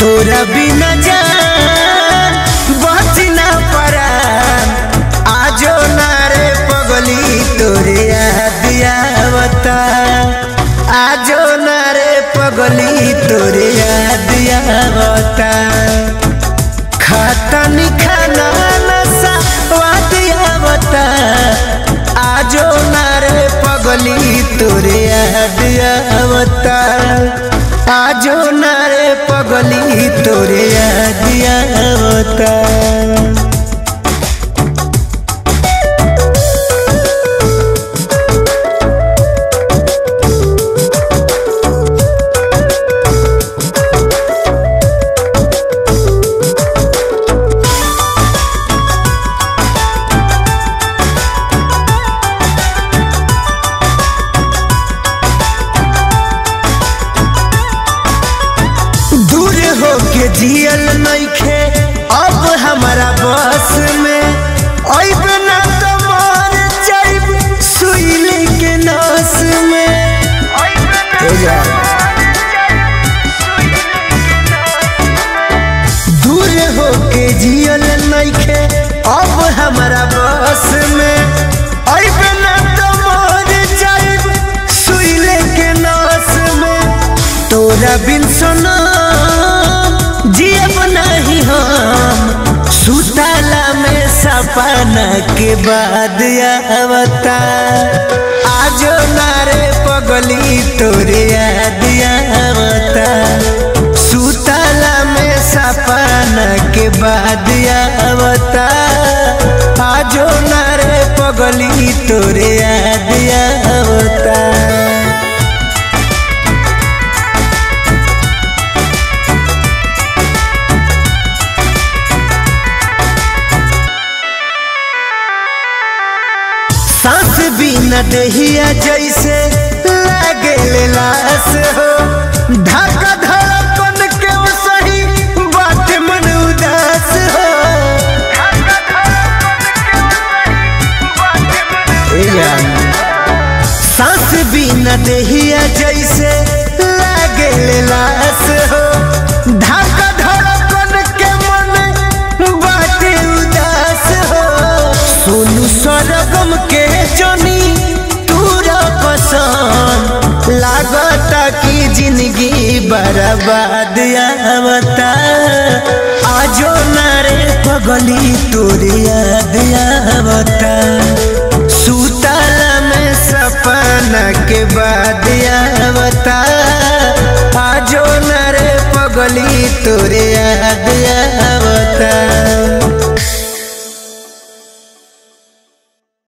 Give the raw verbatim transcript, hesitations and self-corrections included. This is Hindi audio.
तोरा बिना जान बच ना पड़ा, आजो ना रे पगली तोरे याद आवता, आजो ना रे पगली तोरे याद आवता। खाता निखाना नशा वाद आवता, आजो ना रे पगली तोरे याद आवता, आजो ना रे पगली तोरे याद आवता। जियल नइखे अब हमारा बस में, अइबे ना तो मर जाइब सुइले के नस में, अइबे ना तो मर जाइब सुइले के नस में। दूर होके जियल नइखे अब हमारा बस में, अइबे ना तो मर जाइब सुइले के नस में। तोरा बिन सोना सुताला में सपना के बाद आवता, आजो ना रे पगली तोरे याद आवता, सुताला में सपना के बाद आवता, आजो ना रे पगली तोरे याद आवता। सांस बिना देहिया जैसे लागे ले लाश हो, धड़का धड़कन के सही बात मन उदास हो, धड़का धड़कन के सही बात मन उदास। सांस बिना देहिया जैसे लागे ले लाश हो, धड़का धड़कन के मन बात उदास हो। सुनु सरगम के जोनी तूरा पसंद लागता कि जिंदगी बर्बाद आवता, आजो ना रे पगली तोरे याद आवता, सुताला में सपना के बाद आवता, आजो ना रे पगली तोरे याद